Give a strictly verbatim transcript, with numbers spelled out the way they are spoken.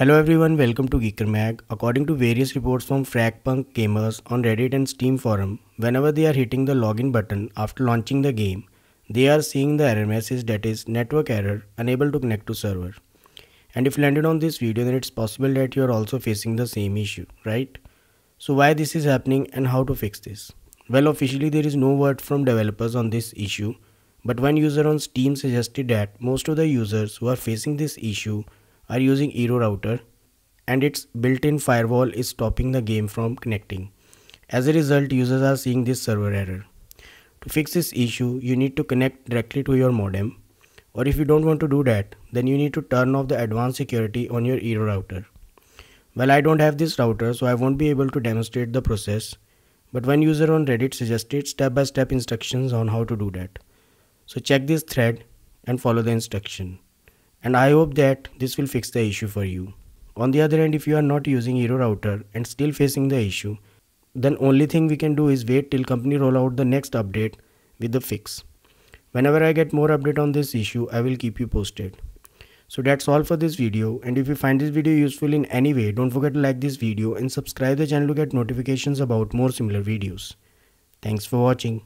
Hello everyone, welcome to GeekerMag. According to various reports from FragPunk gamers on Reddit and Steam forum, whenever they are hitting the login button after launching the game, they are seeing the error message that is network error, unable to connect to server. And if you landed on this video, then it's possible that you are also facing the same issue, right? So why this is happening and how to fix this? Well, officially there is no word from developers on this issue, but one user on Steam suggested that most of the users who are facing this issue are using Eero router and its built-in firewall is stopping the game from connecting. As a result, users are seeing this server error. To fix this issue, you need to connect directly to your modem, or if you don't want to do that, then you need to turn off the advanced security on your Eero router. Well, I don't have this router, so I won't be able to demonstrate the process, but one user on Reddit suggested step-by-step instructions on how to do that. So check this thread and follow the instruction. And I hope that this will fix the issue for you. On the other hand, if you are not using Eero router and still facing the issue, then only thing we can do is wait till company roll out the next update with the fix. Whenever I get more update on this issue, I will keep you posted. So that's all for this video, and if you find this video useful in any way, don't forget to like this video and subscribe the channel to get notifications about more similar videos. Thanks for watching.